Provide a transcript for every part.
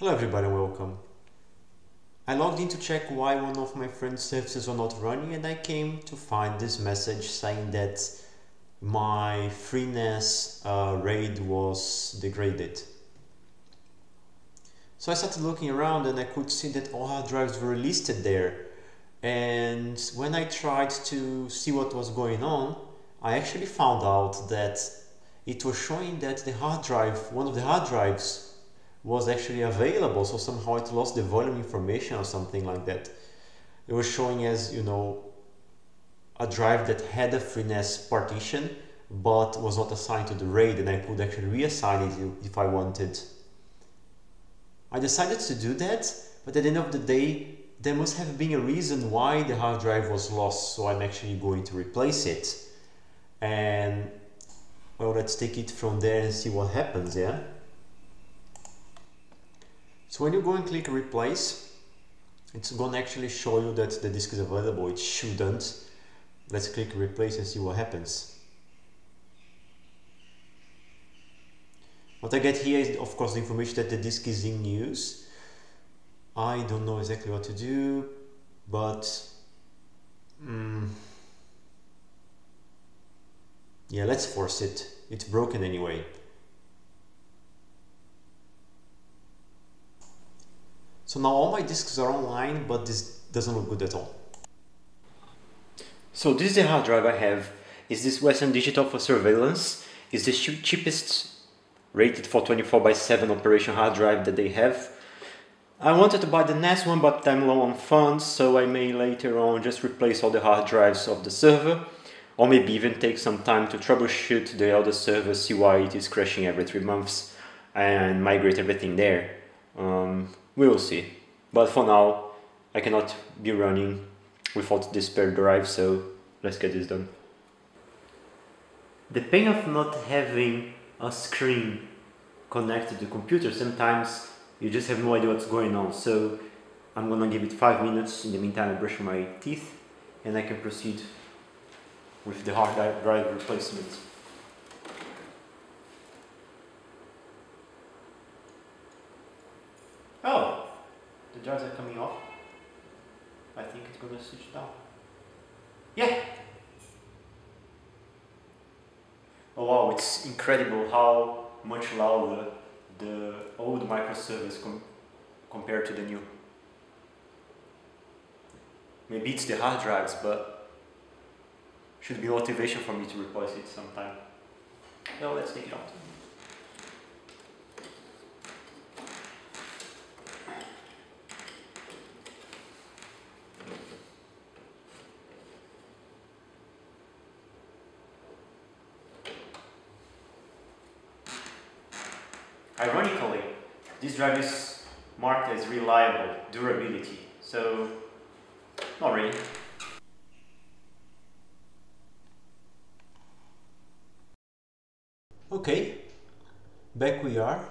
Hello everybody, welcome. I logged in to check why one of my friend's services were not running, and I came to find this message saying that my FreeNAS RAID was degraded. So I started looking around and I could see that all hard drives were listed there, and when I tried to see what was going on, I actually found out that it was showing that the hard drive, one of the hard drives, was actually available, so somehow it lost the volume information or something like that. It was showing as, you know, a drive that had a FreeNAS partition but was not assigned to the RAID, and I could actually reassign it if I wanted. I decided to do that, but at the end of the day there must have been a reason why the hard drive was lost, so I'm actually going to replace it. And well, let's take it from there and see what happens, yeah? So when you go and click replace, it's gonna actually show you that the disk is available. It shouldn't. Let's click replace and see what happens. What I get here is, of course, the information that the disk is in use. I don't know exactly what to do, but yeah, let's force it. It's broken anyway. So now all my disks are online, but this doesn't look good at all. So this is the hard drive I have. It's this Western Digital for surveillance. It's the cheapest rated for 24/7 operation hard drive that they have. I wanted to buy the NAS one, but I'm low on funds, so I may later on just replace all the hard drives of the server, or maybe even take some time to troubleshoot the other server, see why it is crashing every 3 months, and migrate everything there. We'll see, but for now I cannot be running without this spare drive, so let's get this done. The pain of not having a screen connected to the computer, sometimes you just have no idea what's going on, so I'm gonna give it 5 minutes. In the meantime, I brush my teeth and I can proceed with the hard drive replacement. Oh, the drives are coming off. I think it's gonna switch down. Yeah! Oh wow, it's incredible how much louder the old microservice compared to the new. Maybe it's the hard drives, but should be motivation for me to replace it sometime. No, let's take it out. Ironically, this drive is marked as reliable, durability, so not really. Okay, back we are.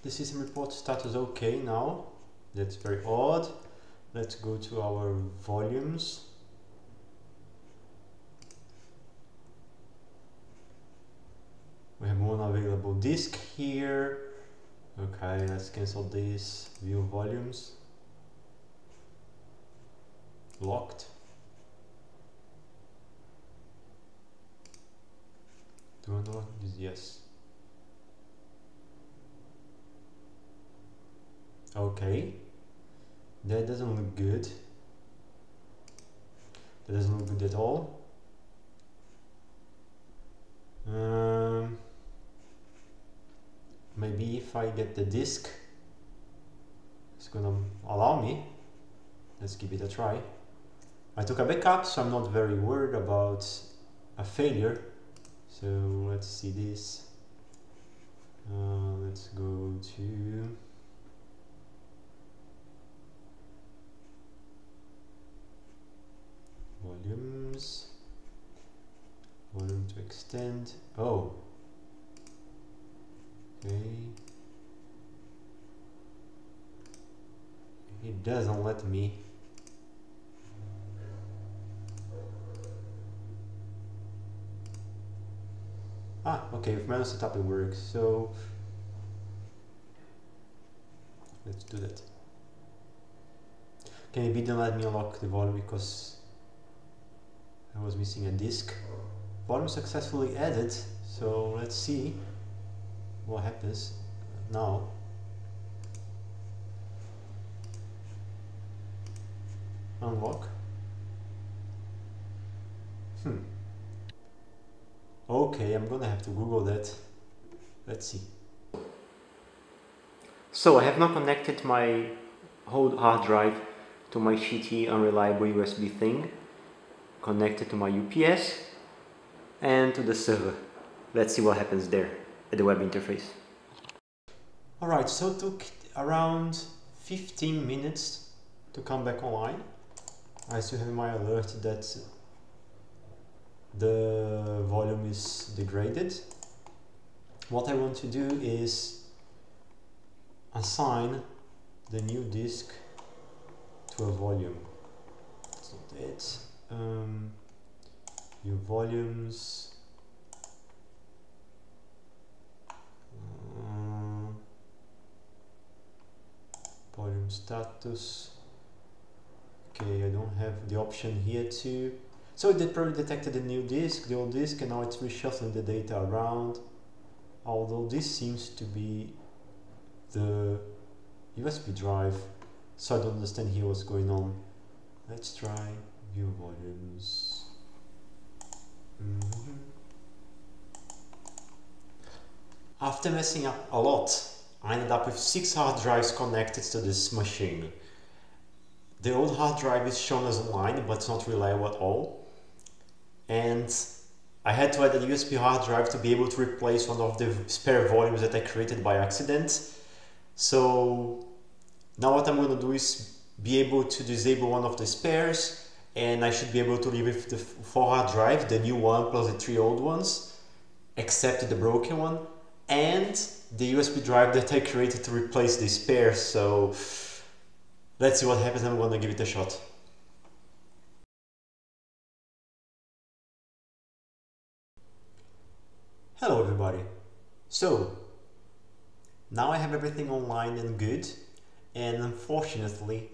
The system report status okay now. That's very odd. Let's go to our volumes. We have one available disk here. Okay, let's cancel this. View volumes. Locked. Do I unlock this? Yes. Okay. That doesn't look good. That doesn't look good at all. Maybe if I get the disk, it's gonna allow me. Let's give it a try. I took a backup, so I'm not very worried about a failure. So let's see this. Let's go to... volumes. Volume to extend. Oh. Okay. It doesn't let me. Ah, okay, with manual setup it works, so Let's do that. Okay, maybe it didn't let me unlock the volume because I was missing a disk. Volume successfully added, so let's see what happens now. Unlock. Okay, I'm gonna have to Google that. Let's see. So I have now connected my whole hard drive to my shitty, unreliable USB thing, connected to my UPS and to the server. Let's see what happens there at the web interface. Alright, so it took around 15 minutes to come back online. I still have my alert that the volume is degraded. What I want to do is assign the new disk to a volume. That's not it. New volumes. Volume status. Okay, I don't have the option here to. So it probably detected the new disk, the old disk, and now it's reshuffling the data around. Although this seems to be the USB drive, so I don't understand here what's going on. Let's try view volumes. After messing up a lot, I ended up with 6 hard drives connected to this machine. The old hard drive is shown as online, but it's not reliable at all. And I had to add a USB hard drive to be able to replace one of the spare volumes that I created by accident. So now what I'm going to do is be able to disable one of the spares, and I should be able to live with the 4 hard drive, the new one plus the 3 old ones, except the broken one, and the USB drive that I created to replace the spare. So let's see what happens. I'm gonna give it a shot. Hello everybody. So now I have everything online and good, and unfortunately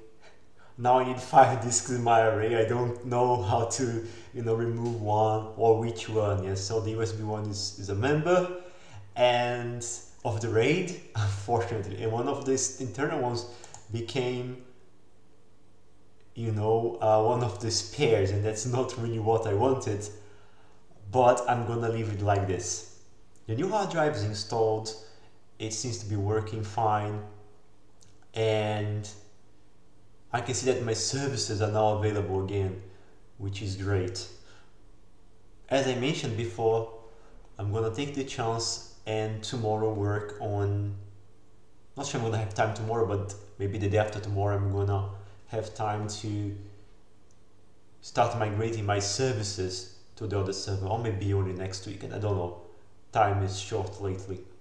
now I need 5 disks in my array. I don't know how to, you know, remove one or which one. Yes, so the USB one is a member and of the RAID, unfortunately, and one of these internal ones became, you know, one of the spares, and that's not really what I wanted, but I'm gonna leave it like this. The new hard drive is installed, it seems to be working fine, and I can see that my services are now available again, which is great. As I mentioned before, I'm gonna take the chance and tomorrow work on, not sure I'm gonna have time tomorrow, but maybe the day after tomorrow I'm gonna have time to start migrating my services to the other server, or maybe only next weekend, I don't know. Time is short lately.